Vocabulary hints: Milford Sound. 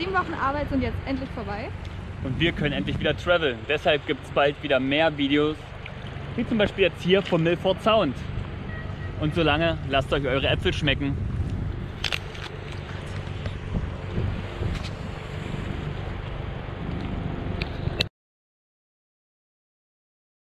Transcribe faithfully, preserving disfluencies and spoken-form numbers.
Sieben Wochen Arbeit sind jetzt endlich vorbei. Und wir können endlich wieder traveln. Deshalb gibt es bald wieder mehr Videos, wie zum Beispiel jetzt hier vom Milford Sound. Und solange lasst euch eure Äpfel schmecken.